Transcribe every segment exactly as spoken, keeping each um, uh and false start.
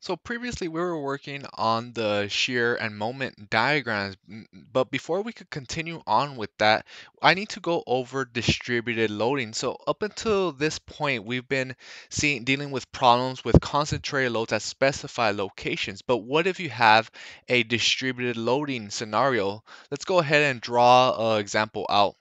So previously we were working on the shear and moment diagrams, m- but before we could continue on with that, I need to go over distributed loading. So up until this point, we've been seeing dealing with problems with concentrated loads at specified locations. But what if you have a distributed loading scenario? Let's go ahead and draw an example out.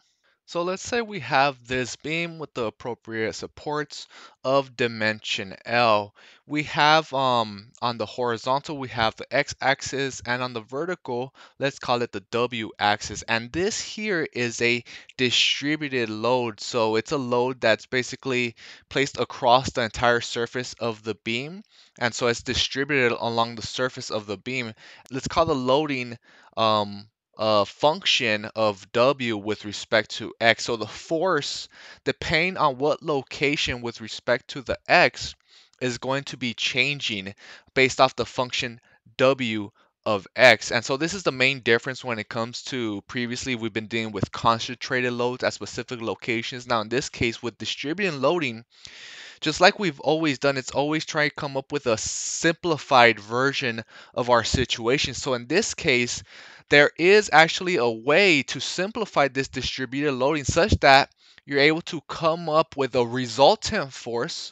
So let's say we have this beam with the appropriate supports of dimension L. We have um, on the horizontal, we have the x-axis, and on the vertical, let's call it the w-axis. And this here is a distributed load. So it's a load that's basically placed across the entire surface of the beam. And so it's distributed along the surface of the beam. Let's call the loading um, a function of W with respect to X. So the force, depending on what location with respect to the X, is going to be changing based off the function W of X. And so this is the main difference when it comes to previously we've been dealing with concentrated loads at specific locations. Now in this case with distributed loading, just like we've always done, it's always trying to come up with a simplified version of our situation. So in this case, there is actually a way to simplify this distributed loading such that you're able to come up with a resultant force,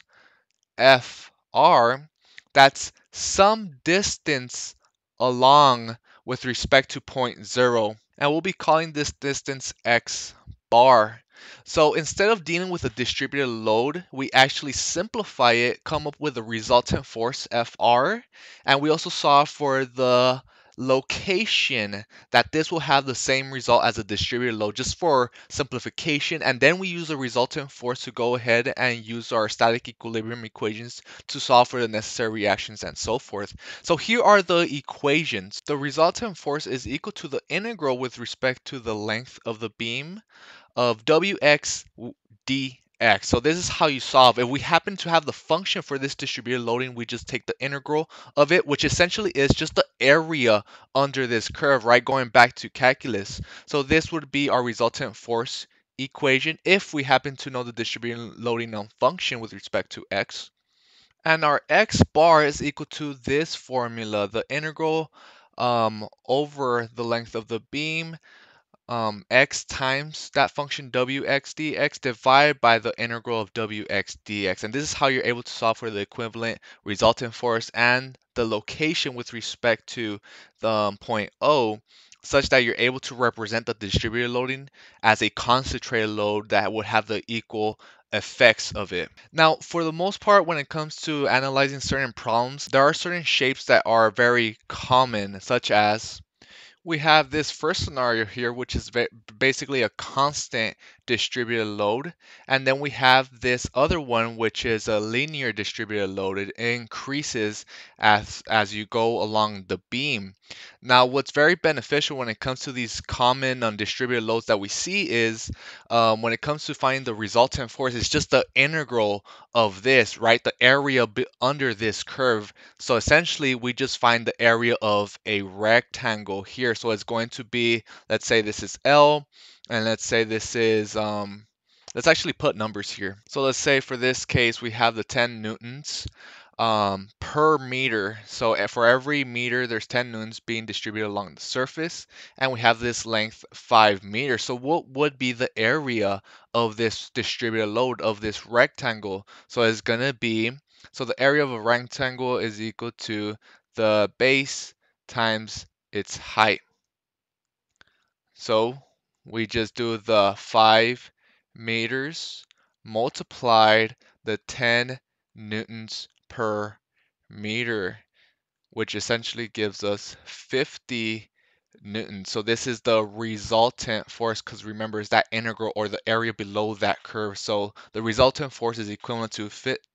F R, that's some distance along with respect to point zero, and we'll be calling this distance X bar. So instead of dealing with a distributed load, we actually simplify it, come up with a resultant force F R, and we also saw for the location that this will have the same result as a distributed load just for simplification, and then we use a resultant force to go ahead and use our static equilibrium equations to solve for the necessary reactions and so forth. So here are the equations. The resultant force is equal to the integral with respect to the length of the beam of W X d X. So this is how you solve. If we happen to have the function for this distributed loading, we just take the integral of it, which essentially is just the area under this curve, right? Going back to calculus. So this would be our resultant force equation if we happen to know the distributed loading on function with respect to X. And our X bar is equal to this formula, the integral um, over the length of the beam, Um, x times that function wx dx divided by the integral of wx dx. And this is how you're able to solve for the equivalent resultant force and the location with respect to the um, point O, such that you're able to represent the distributed loading as a concentrated load that would have the equal effects of it. Now, for the most part, when it comes to analyzing certain problems, there are certain shapes that are very common, such as we have this first scenario here, which is basically a constant distributed load. And then we have this other one, which is a linear distributed load. It increases as, as you go along the beam. Now, what's very beneficial when it comes to these common undistributed loads that we see is um, when it comes to finding the resultant force, it's just the integral of this, right? The area under this curve. So essentially, we just find the area of a rectangle here. So it's going to be, let's say this is L, and let's say this is, um, let's actually put numbers here. So let's say for this case, we have the ten newtons um, per meter. So for every meter, there's ten newtons being distributed along the surface, and we have this length five meters. So what would be the area of this distributed load of this rectangle? So it's gonna be, so the area of a rectangle is equal to the base times its height. So we just do the five meters multiplied the ten newtons per meter, which essentially gives us fifty newtons. So this is the resultant force, because remember, it's that integral or the area below that curve. So the resultant force is equivalent to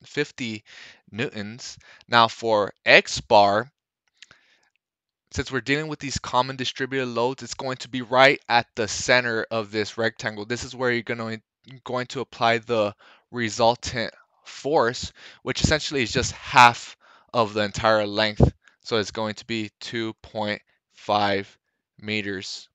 fifty newtons. Now for X bar, since we're dealing with these common distributed loads, it's going to be right at the center of this rectangle. This is where you're going to, going to apply the resultant force, which essentially is just half of the entire length. So it's going to be two point five meters.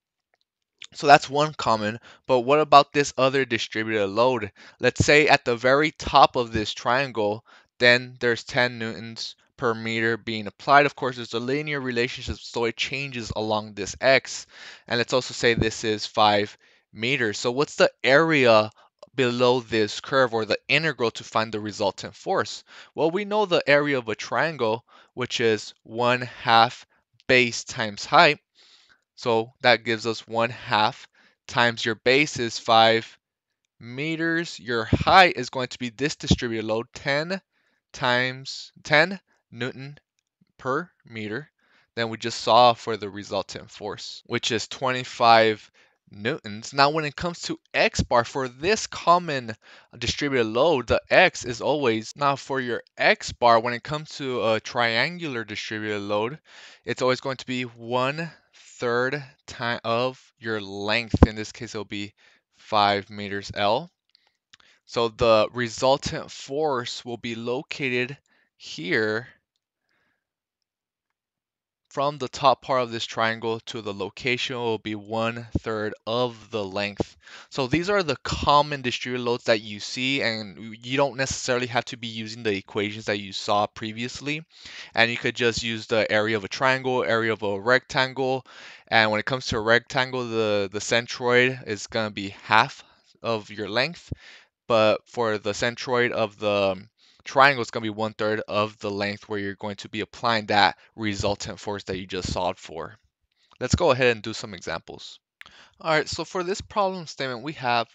So that's one common, but what about this other distributed load? Let's say at the very top of this triangle, then there's ten newtons per meter being applied. Of course, there's a linear relationship, so it changes along this x. And let's also say this is five meters. So what's the area below this curve, or the integral, to find the resultant force? Well, we know the area of a triangle, which is one half base times height. So that gives us one half times your base is five meters. Your height is going to be this distributed load, ten times ten Newton per meter. Then we just saw for the resultant force, which is twenty-five newtons. Now, when it comes to x bar for this common distributed load, the x is always, now for your x bar, when it comes to a triangular distributed load, it's always going to be one third time of your length. In this case, it'll be five meters L. So the resultant force will be located here from the top part of this triangle to the location will be one third of the length. So these are the common distributed loads that you see, and you don't necessarily have to be using the equations that you saw previously. And you could just use the area of a triangle, area of a rectangle. And when it comes to a rectangle, the, the centroid is going to be half of your length. But for the centroid of the triangle, it's going to be one third of the length, where you're going to be applying that resultant force that you just solved for. Let's go ahead and do some examples. All right, so for this problem statement, we have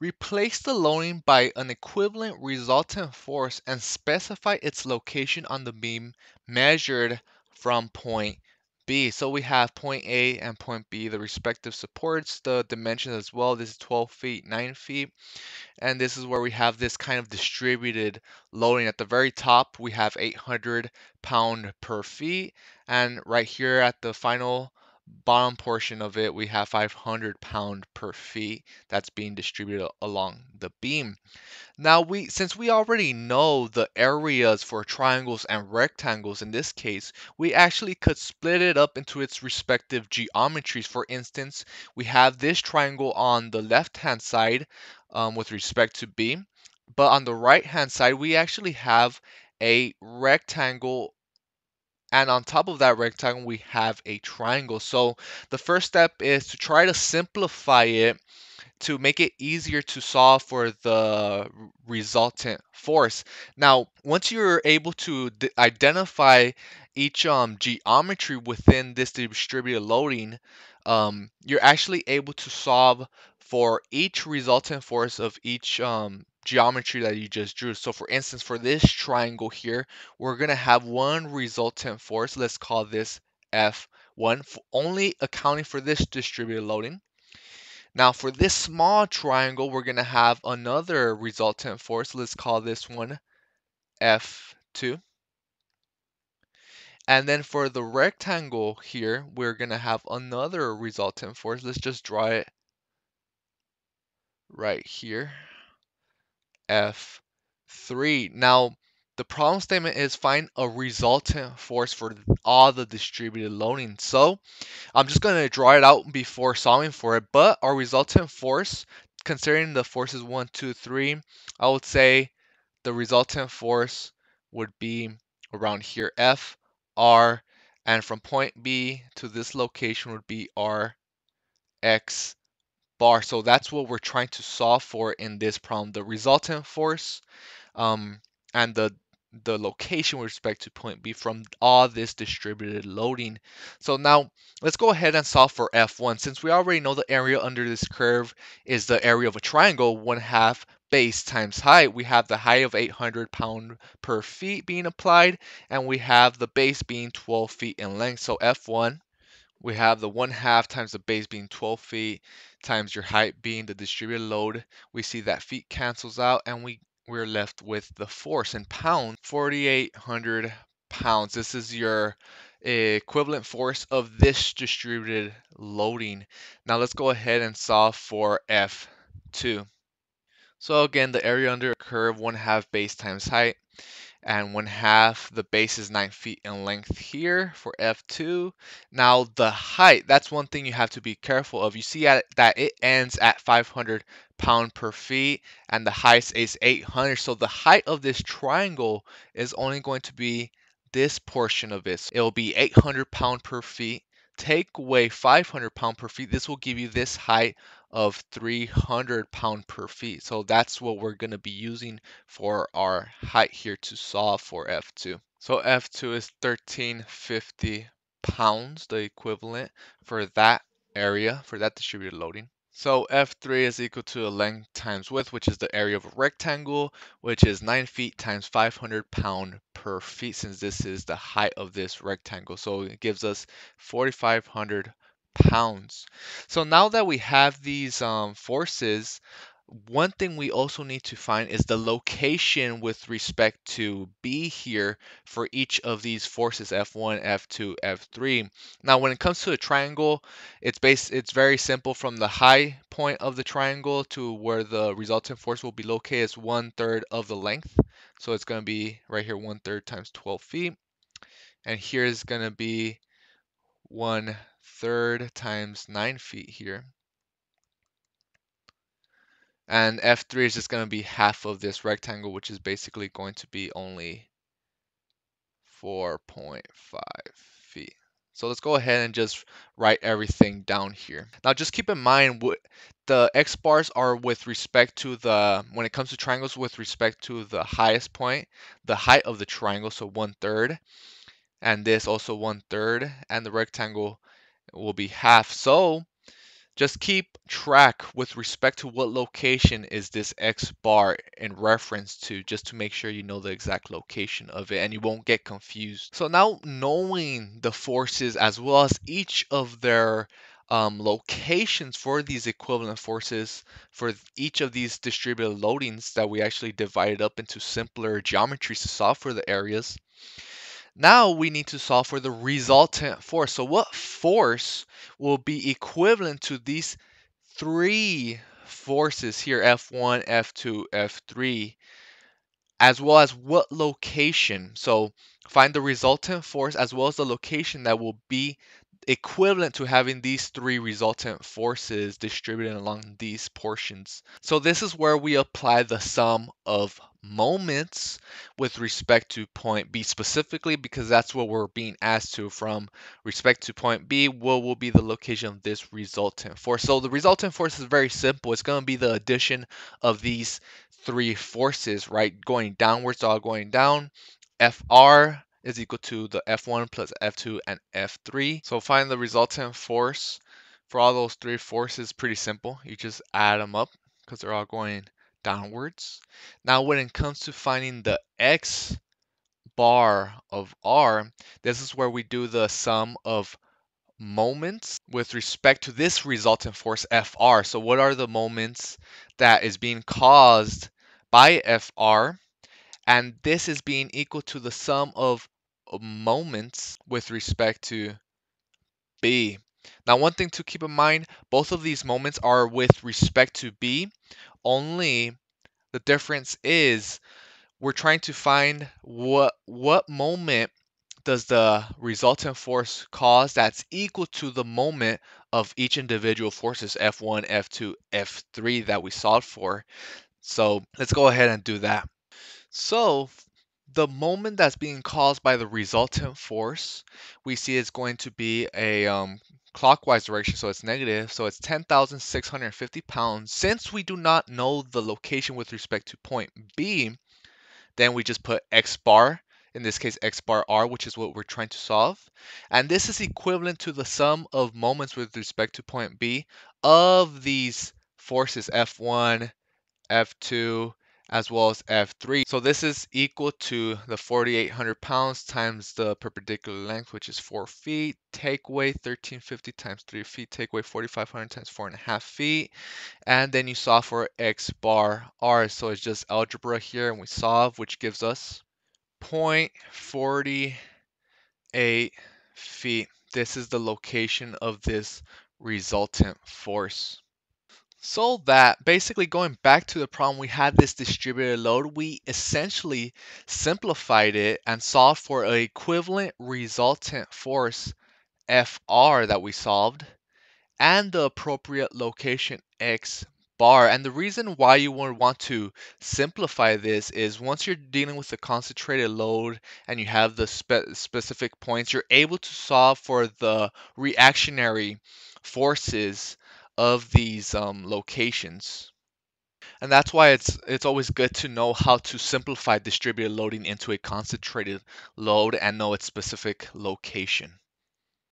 replace the loading by an equivalent resultant force and specify its location on the beam measured from point B. So we have point A and point B, the respective supports, the dimensions as well. This is twelve feet, nine feet. And this is where we have this kind of distributed loading. At the very top, we have eight hundred pound per feet. And right here at the final bottom portion of it, we have five hundred pound per feet that's being distributed along the beam. Now, we since we already know the areas for triangles and rectangles in this case, we actually could split it up into its respective geometries. For instance, we have this triangle on the left-hand side um, with respect to B, but on the right-hand side, we actually have a rectangle. And on top of that rectangle, we have a triangle. So the first step is to try to simplify it to make it easier to solve for the resultant force. Now, once you're able to identify each um, geometry within this distributed loading, um, you're actually able to solve for each resultant force of each um, geometry that you just drew. So for instance, for this triangle here, we're going to have one resultant force. Let's call this F one, only accounting for this distributed loading. Now for this small triangle, we're going to have another resultant force. Let's call this one F two. And then for the rectangle here, we're going to have another resultant force. Let's just draw it right here. F three. Now, the problem statement is find a resultant force for all the distributed loading. So I'm just going to draw it out before solving for it. But our resultant force, considering the forces one, two, three, I would say the resultant force would be around here, F, R, and from point B to this location would be R, X, bar. So that's what we're trying to solve for in this problem, the resultant force um, and the the location with respect to point B from all this distributed loading. So now let's go ahead and solve for F one. Since we already know the area under this curve is the area of a triangle, one half base times height, we have the height of eight hundred pound per feet being applied, and we have the base being twelve feet in length. So F one, we have the one half times the base being twelve feet times your height being the distributed load. We see that feet cancels out, and we, we're left with the force in pounds, forty-eight hundred pounds. This is your equivalent force of this distributed loading. Now let's go ahead and solve for F two. So again, the area under a curve, one half base times height, and one half, the base is nine feet in length here for F two. Now the height, that's one thing you have to be careful of. You see at, that it ends at five hundred pound per feet, and the height is eight hundred. So the height of this triangle is only going to be this portion of it. It'll be eight hundred pound per feet. Take away five hundred pound per feet. This will give you this height of three hundred pound per feet. So that's what we're going to be using for our height here to solve for F two. So F two is thirteen fifty pounds, the equivalent for that area, for that distributed loading. So F three is equal to the length times width, which is the area of a rectangle, which is nine feet times five hundred pound per feet, since this is the height of this rectangle. So it gives us forty-five hundred pounds. So now that we have these um, forces, one thing we also need to find is the location with respect to B here for each of these forces, F one, F two, F three. Now, when it comes to a triangle, it's based, it's very simple. From the high point of the triangle to where the resultant force will be located is one third of the length. So it's going to be right here, one third times twelve feet. And here is going to be one third times nine feet here. And F three is just going to be half of this rectangle, which is basically going to be only four point five feet. So let's go ahead and just write everything down here. Now, just keep in mind what the X bars are with respect to the, when it comes to triangles, with respect to the highest point, the height of the triangle, so one third, and this also one third, and the rectangle will be half. So just keep track with respect to what location is this X bar in reference to, just to make sure you know the exact location of it and you won't get confused. So now, knowing the forces as well as each of their um, locations for these equivalent forces for each of these distributed loadings that we actually divided up into simpler geometries to solve for the areas, now we need to solve for the resultant force. So what force will be equivalent to these three forces here, F one, F two, F three, as well as what location? So find the resultant force as well as the location that will be equivalent to having these three resultant forces distributed along these portions. So this is where we apply the sum of moments with respect to point B specifically, because that's what we're being asked to. From respect to point B, what will be the location of this resultant force? So the resultant force is very simple. It's going to be the addition of these three forces, right? Going downwards, all going down. F R is equal to the F one plus F two and F three. So find the resultant force for all those three forces. Pretty simple. You just add them up because they're all going downwards. Now, when it comes to finding the X bar of R, this is where we do the sum of moments with respect to this resultant force, F R. So what are the moments that is being caused by F R? And this is being equal to the sum of moments with respect to B. Now, one thing to keep in mind, both of these moments are with respect to B, only the difference is we're trying to find what, what moment does the resultant force cause that's equal to the moment of each individual forces, F one, F two, F three, that we solved for. So let's go ahead and do that. So the moment that's being caused by the resultant force, we see it's going to be a um, clockwise direction, so it's negative. So it's ten thousand six hundred fifty pounds. Since we do not know the location with respect to point B, then we just put X bar, in this case X bar R, which is what we're trying to solve. And this is equivalent to the sum of moments with respect to point B of these forces, F one, F two, as well as F three. So this is equal to the forty-eight hundred pounds times the perpendicular length, which is four feet. Take away thirteen fifty times three feet. Take away forty-five hundred times four and a half feet. And then you solve for X bar R. So it's just algebra here, and we solve, which gives us zero point four eight feet. This is the location of this resultant force. So that, basically going back to the problem, we had this distributed load. We essentially simplified it and solved for an equivalent resultant force, F R, that we solved, and the appropriate location, X bar. And the reason why you would want to simplify this is once you're dealing with the concentrated load and you have the spe specific points, you're able to solve for the reactionary forces of these um, locations. And that's why it's it's always good to know how to simplify distributed loading into a concentrated load and know its specific location.